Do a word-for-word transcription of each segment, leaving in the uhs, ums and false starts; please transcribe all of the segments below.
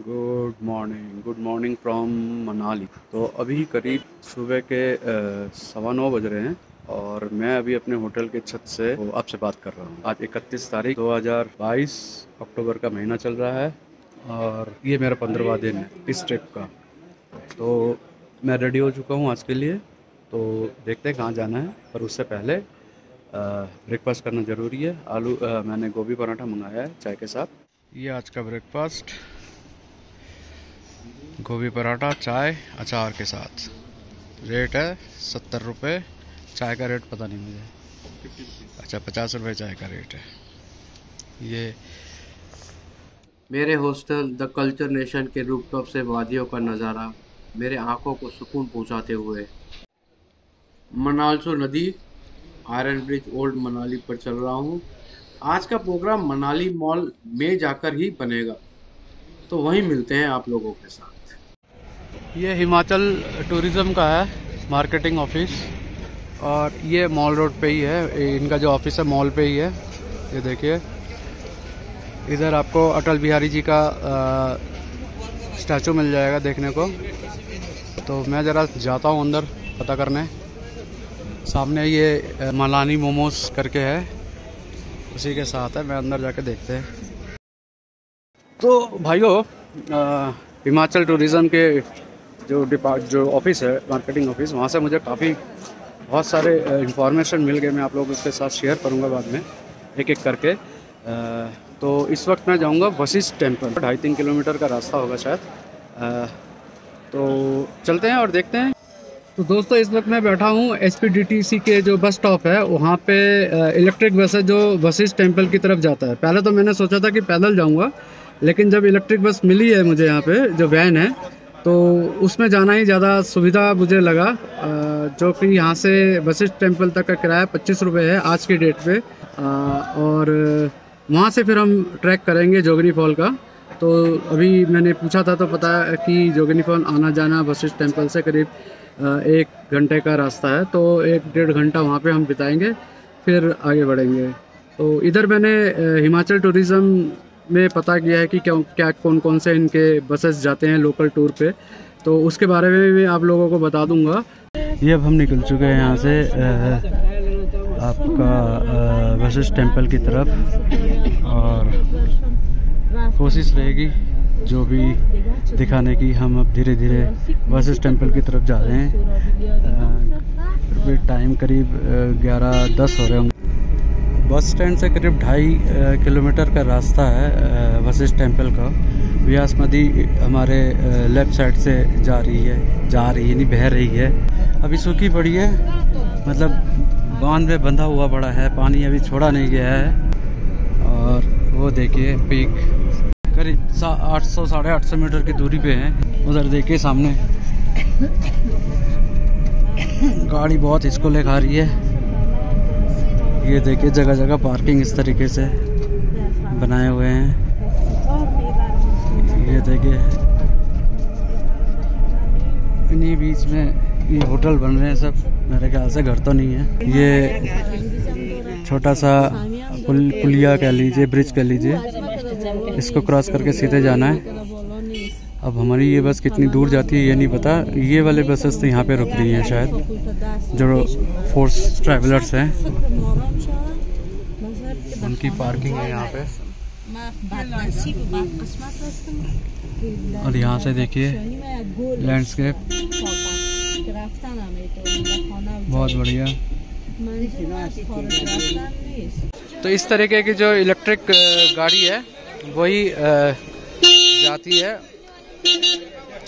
Good morning good morning from Manali. तो अभी करीब सुबह के सवा नौ बज रहे हैं और मैं अभी अपने होटल के छत से आपसे बात कर रहा हूँ। आज इकतीस तारीख दो हज़ार बाईस अक्टूबर का महीना चल रहा है और ये मेरा पंद्रहवां दिन है इस ट्रिप का। तो मैं रेडी हो चुका हूँ आज के लिए, तो देखते हैं कहाँ जाना है। पर उससे पहले ब्रेकफास्ट करना ज़रूरी है। आलू आ, मैंने गोभी पराठा मंगाया है चाय के साथ। ये आज का ब्रेकफास्ट गोभी पराठा चाय अचार के साथ। रेट है सत्तर रुपये, चाय का रेट पता नहीं मुझे। अच्छा पचास रुपये चाय का रेट है। ये मेरे हॉस्टल द कल्चर नेशन के रूफटॉप से वादियों का नज़ारा मेरे आंखों को सुकून पहुंचाते हुए। मनालसो नदी आयरन ब्रिज ओल्ड मनाली पर चल रहा हूं। आज का प्रोग्राम मनाली मॉल में जाकर ही बनेगा, तो वहीं मिलते हैं आप लोगों के साथ। ये हिमाचल टूरिज़म का है मार्केटिंग ऑफिस और ये मॉल रोड पे ही है। इनका जो ऑफिस है मॉल पे ही है। ये देखिए इधर आपको अटल बिहारी जी का स्टैचू मिल जाएगा देखने को। तो मैं ज़रा जाता हूँ अंदर पता करने। सामने ये मलानी मोमोज करके है, उसी के साथ है। मैं अंदर जाके देखते हैं। तो भाइयों हिमाचल टूरिज़म के जो डिपार्ट जो ऑफिस है मार्केटिंग ऑफिस, वहाँ से मुझे काफ़ी बहुत सारे इन्फॉर्मेशन मिल गए। मैं आप लोगों के साथ शेयर करूँगा बाद में एक एक करके। तो इस वक्त मैं जाऊँगा वशिष्ठ टेम्पल। ढाई तीन किलोमीटर का रास्ता होगा शायद। तो चलते हैं और देखते हैं। तो दोस्तों इस वक्त मैं बैठा हूँ H P T D C के जो बस स्टॉप है, वहाँ पे इलेक्ट्रिक बस है जो वशिष्ठ टेम्पल की तरफ जाता है। पहले तो मैंने सोचा था कि पैदल जाऊँगा, लेकिन जब इलेक्ट्रिक बस मिली है मुझे यहाँ पे जो वैन है, तो उसमें जाना ही ज़्यादा सुविधा मुझे लगा। जो कि यहाँ से वशिष्ठ टेम्पल तक का किराया पच्चीस रुपये है आज की डेट पे। और वहाँ से फिर हम ट्रैक करेंगे जोगिनी फॉल का। तो अभी मैंने पूछा था तो पता है कि जोगिनी फॉल आना जाना वशिष्ठ टेम्पल से करीब एक घंटे का रास्ता है। तो एक डेढ़ घंटा वहाँ पर हम बिताएँगे फिर आगे बढ़ेंगे। तो इधर मैंने हिमाचल टूरिज़म में पता किया है कि क्या क्या कौन कौन से इनके बसेस जाते हैं लोकल टूर पे, तो उसके बारे में भी मैं आप लोगों को बता दूंगा। ये अब हम निकल चुके हैं यहाँ से आपका वशिष्ठ टेम्पल की तरफ। और कोशिश रहेगी जो भी दिखाने की। हम अब धीरे धीरे वशिष्ठ टेम्पल की तरफ जा रहे हैं। टाइम करीब ग्यारह दस हो रहे होंगे। बस स्टैंड से करीब ढाई किलोमीटर का रास्ता है वशिष्ठ टेम्पल का। व्यास नदी हमारे लेफ़्ट साइड से जा रही है जा रही है नहीं बह रही है। अभी सूखी पड़ी है, मतलब बांध में बंधा हुआ पड़ा है, पानी अभी छोड़ा नहीं गया है। और वो देखिए पीक करीब आठ सौ साढ़े आठ सौ मीटर की दूरी पे है। उधर देखिए सामने गाड़ी बहुत इसको ले खा रही है। ये देखिए जगह जगह पार्किंग इस तरीके से बनाए हुए हैं। ये देखिए इन्हीं बीच में ये होटल बन रहे हैं सब। मेरे ख्याल से घर तो नहीं है। ये छोटा सा पुल पुलिया कह लीजिए, ब्रिज कह लीजिए, इसको क्रॉस करके सीधे जाना है। अब हमारी ये बस कितनी दूर जाती है ये नहीं पता। ये वाले बसेस तो यहाँ पे रुक रही हैं शायद। जो फोर्स ट्रैवलर्स हैं उनकी पार्किंग है यहाँ पे। और यहाँ से देखिए लैंडस्केप बहुत बढ़िया। तो इस तरीके की जो इलेक्ट्रिक गाड़ी है वही जाती है,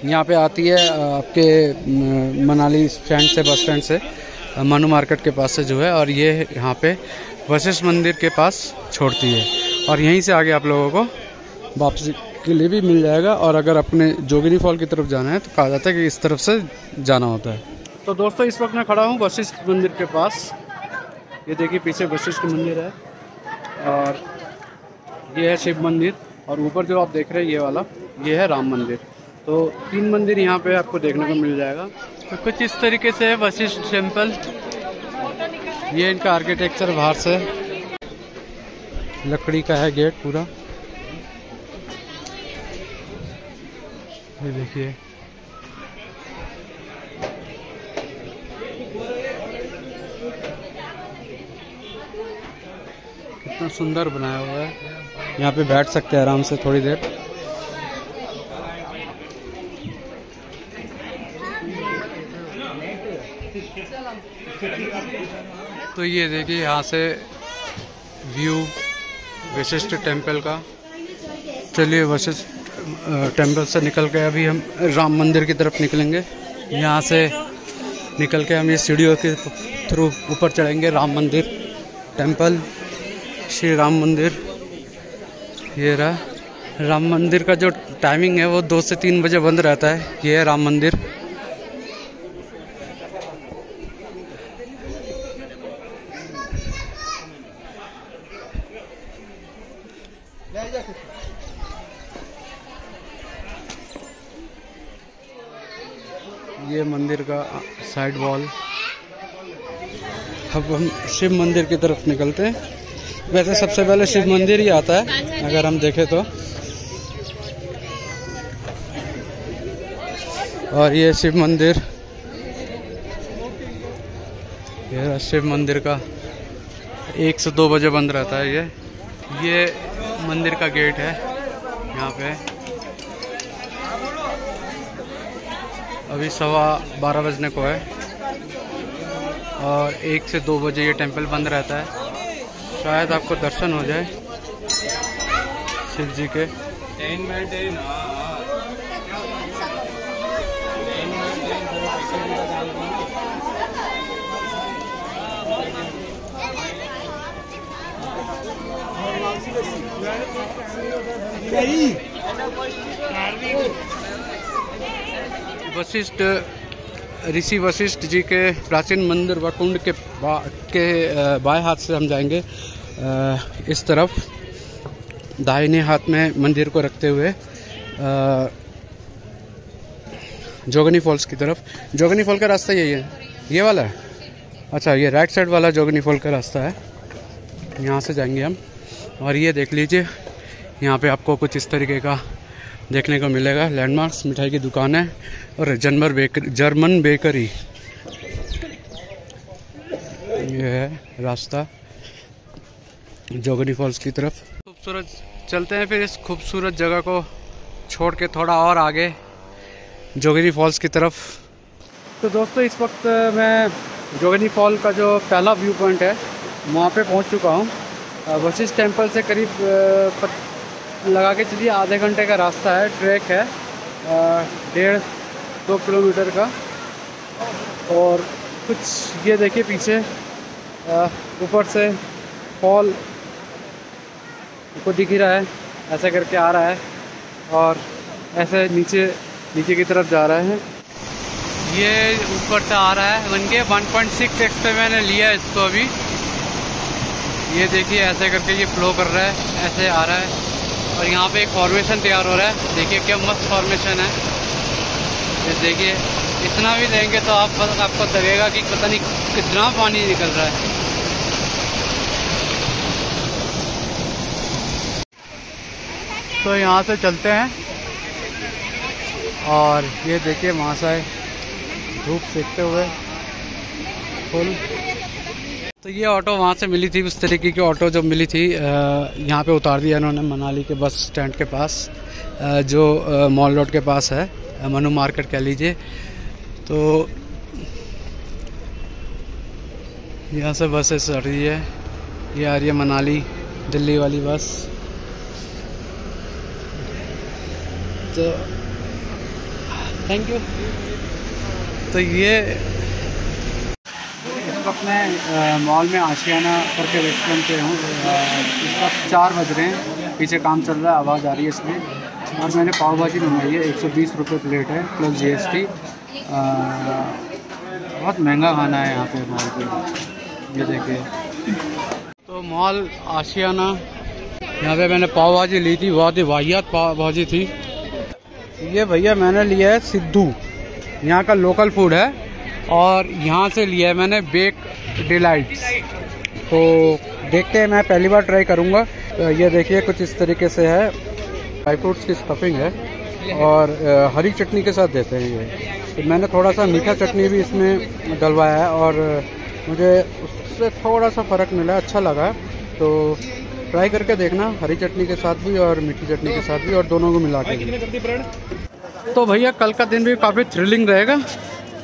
यहाँ पे आती है आपके मनाली स्टैंड से, बस स्टैंड से मनु मार्केट के पास से जो है। और ये यहाँ पे वशिष्ठ मंदिर के पास छोड़ती है। और यहीं से आगे आप लोगों को वापसी के लिए भी मिल जाएगा। और अगर अपने जोगिनी फॉल की तरफ जाना है तो कहा जाता है कि इस तरफ से जाना होता है। तो दोस्तों इस वक्त मैं खड़ा हूँ वशिष्ठ मंदिर के पास। ये देखिए पीछे वशिष्ठ मंदिर है और ये है शिव मंदिर। और ऊपर जो आप देख रहे हैं ये वाला, ये है राम मंदिर। तो तीन मंदिर यहाँ पे आपको देखने को मिल जाएगा। तो कुछ इस तरीके से है वशिष्ठ टेम्पल। ये इनका आर्किटेक्चर बाहर से लकड़ी का है, गेट पूरा। ये देखिए कितना सुंदर बनाया हुआ है। यहाँ पे बैठ सकते हैं आराम से थोड़ी देर। तो ये देखिए यहाँ से व्यू वशिष्ठ टेम्पल का। चलिए वशिष्ठ टेम्पल से निकल के अभी हम राम मंदिर की तरफ निकलेंगे। यहाँ से निकल के हम ये सीढ़ियों के थ्रू ऊपर चढ़ेंगे राम मंदिर टेम्पल, श्री राम मंदिर। ये रहा राम मंदिर का जो टाइमिंग है वो दो से तीन बजे बंद रहता है। ये है राम मंदिर। ये मंदिर का साइड वॉल। अब हम शिव मंदिर की तरफ निकलते हैं। वैसे सबसे पहले शिव मंदिर ही आता है अगर हम देखें तो। और ये शिव मंदिर, ये शिव मंदिर का एक से दो बजे बंद रहता है। ये ये मंदिर का गेट है यहाँ पे। अभी सवा बारह बजने को है और एक से दो बजे ये टेंपल बंद रहता है। शायद आपको दर्शन हो जाए शिव जी के। वशिष्ठ ऋषि वशिष्ठ जी के प्राचीन मंदिर व कुंड के बा, के बाएं हाथ से हम जाएंगे इस तरफ, दाहिने हाथ में मंदिर को रखते हुए जोगिनी फॉल्स की तरफ। जोगिनी फॉल का रास्ता यही है, ये वाला है। अच्छा, ये राइट साइड वाला जोगिनी फॉल का रास्ता है, यहाँ से जाएंगे हम। और ये देख लीजिए, यहाँ पे आपको कुछ इस तरीके का देखने को मिलेगा। लैंडमार्क्स, मिठाई की दुकान है और जर्मन बेकरी जर्मन बेकरी ये है रास्ता जोगिनी फॉल्स की तरफ। खूबसूरत, चलते हैं फिर इस खूबसूरत जगह को छोड़ के थोड़ा और आगे जोगिनी फॉल्स की तरफ। तो दोस्तों, इस वक्त मैं जोगिनी फॉल का जो पहला व्यू पॉइंट है वहाँ पे पहुँच चुका हूँ। वशिष्ठ टेम्पल से करीब लगा के चलिए आधे घंटे का रास्ता है, ट्रैक है डेढ़ दो किलोमीटर का। और कुछ ये देखिए पीछे ऊपर से फॉल को दिख ही रहा है, ऐसा करके आ रहा है और ऐसे नीचे नीचे की तरफ जा रहा है। ये ऊपर से आ रहा है वन के वन पॉइंट सिक्स एक्स पे मैंने लिया है इसको अभी। ये देखिए ऐसे करके ये फ्लो कर रहा है, ऐसे आ रहा है। और यहाँ पे एक फॉर्मेशन तैयार हो रहा है, देखिए क्या मस्त फॉर्मेशन है। ये देखिए, इतना भी देंगे तो आप आपको लगेगा कि पता नहीं कितना पानी निकल रहा है। तो यहाँ से चलते हैं और ये देखिए वहाँ से धूप सेकते हुए फुल। तो ये ऑटो वहाँ से मिली थी, उस तरीके की ऑटो जो मिली थी यहाँ पे उतार दिया इन्होंने मनाली के बस स्टैंड के पास, जो मॉल रोड के पास है, मनु मार्केट कह लीजिए। तो यहाँ से बसेस आ रही है। ये आ रही है मनाली दिल्ली वाली बस। तो थैंक यू। तो ये अपने मॉल में आशियाना करके रेस्टोरेंट पे हूँ। इस वक्त चार बज रहे हैं, पीछे काम चल रहा है, आवाज़ आ रही है इसमें। और मैंने पाव भाजी मंगाई है, एक सौ बीस रुपये प्लेट है प्लस जीएसटी। बहुत महंगा खाना है यहाँ पे मॉल पे। ये देखिए, तो मॉल आशियाना, यहाँ पे मैंने पाव भाजी ली थी, बहुत ही वाहियात पाव भाजी थी। ये भैया मैंने लिया है सिद्धू, यहाँ का लोकल फूड है। और यहाँ से लिया है मैंने बेक डिलाइट्स। तो देखते हैं, मैं पहली बार ट्राई करूँगा। ये देखिए कुछ इस तरीके से है, ड्राई फ्रूट्स की स्टफिंग है। और हरी चटनी के साथ देते हैं ये। तो मैंने थोड़ा सा मीठा चटनी भी इसमें डलवाया है और मुझे उससे थोड़ा सा फ़र्क मिला, अच्छा लगा। तो ट्राई करके देखना, हरी चटनी के साथ भी और मीठी चटनी के साथ भी, और दोनों को मिला के। तो भैया कल का दिन भी काफ़ी थ्रिलिंग रहेगा।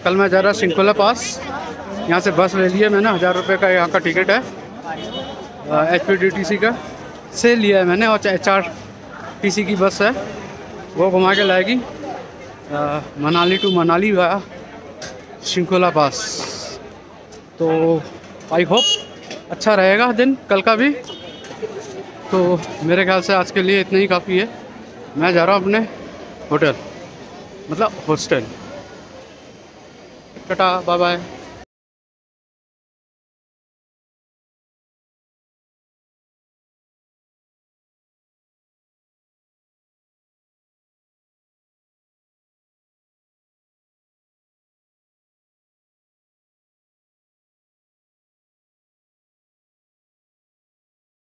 कल मैं जा रहा सिंकोला पास, यहाँ से बस ले लिया मैंने, हज़ार रुपये का यहाँ का टिकट है H P T D C का, से लिया है मैंने। और एच आर टी सी की बस है, वो घुमा के लाएगी Manali to Manali via Sinkola pass. तो आई होप अच्छा रहेगा दिन कल का भी। तो मेरे ख्याल से आज के लिए इतना ही काफ़ी है। मैं जा रहा हूँ अपने होटल, मतलब हॉस्टल। Tata, bye bye.